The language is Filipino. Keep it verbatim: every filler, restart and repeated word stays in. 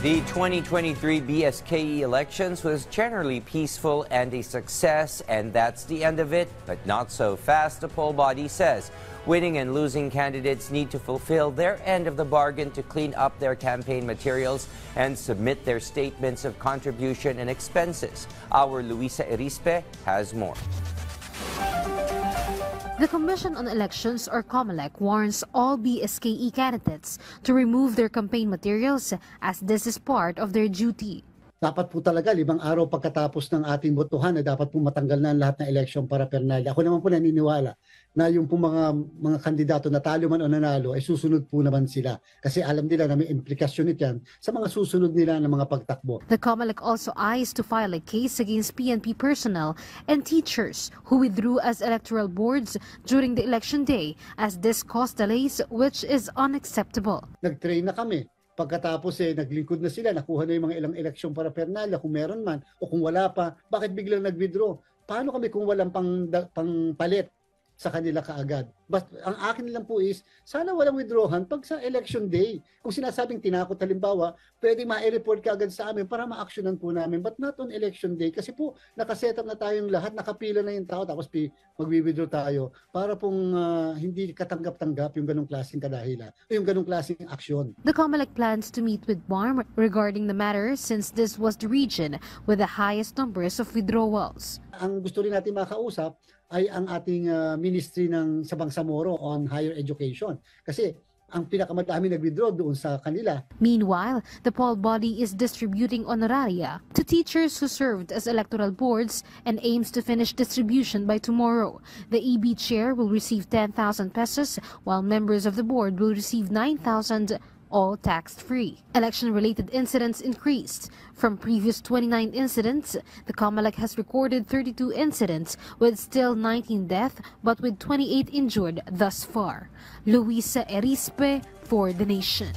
The twenty twenty-three B S K E elections was generally peaceful and a success, and that's the end of it, but not so fast, the poll body says. Winning and losing candidates need to fulfill their end of the bargain to clean up their campaign materials and submit their statements of contribution and expenses. Our Luisa Erispe has more. The Commission on Elections, or COMELEC, warns all B S K E candidates to remove their campaign materials as this is part of their duty. Dapat po talaga limang araw pagkatapos ng ating botohan na dapat po matanggal na ang lahat ng election para paraphernalia. Ako naman po naniniwala na yung po mga, mga kandidato na talo man o nanalo ay susunod po naman sila kasi alam nila na may implikasyon ito yan sa mga susunod nila ng mga pagtakbo. The COMELEC also eyes to file a case against P N P personnel and teachers who withdrew as electoral boards during the election day as this caused delays, which is unacceptable. Nag-train na kami. Pagkatapos eh, naglingkod na sila, nakuha na yung mga ilang eleksyon para paraphernalia, kung meron man o kung wala pa, bakit biglang nag-withdraw? Paano kami kung walang pang, pang palit sa kanila kaagad? But ang akin lang po is, sana walang withdrawan pag sa election day. Kung sinasabing tinakot halimbawa, pwede ma-report kaagad sa amin para ma-actionan po namin. But not on election day kasi po nakaset up na tayong lahat, nakapila na yung tao tapos mag-withdraw tayo para pong uh, hindi katanggap-tanggap yung ganong klaseng kadahilan o yung ganong klaseng aksyon. The COMELEC plans to meet with BARMM regarding the matter since this was the region with the highest numbers of withdrawals. Ang gusto rin natin makausap ay ang ating uh, ministry ng Sabang-Samoro on higher education kasi ang pinakamadami nag-withdraw doon sa kanila. Meanwhile, the poll body is distributing honoraria to teachers who served as electoral boards and aims to finish distribution by tomorrow. The E B chair will receive ten thousand pesos while members of the board will receive nine thousand, all tax-free. Election-related incidents increased. From previous twenty-nine incidents, the COMELEC has recorded thirty-two incidents with still nineteen deaths but with twenty-eight injured thus far. Luisa Erispe for The Nation.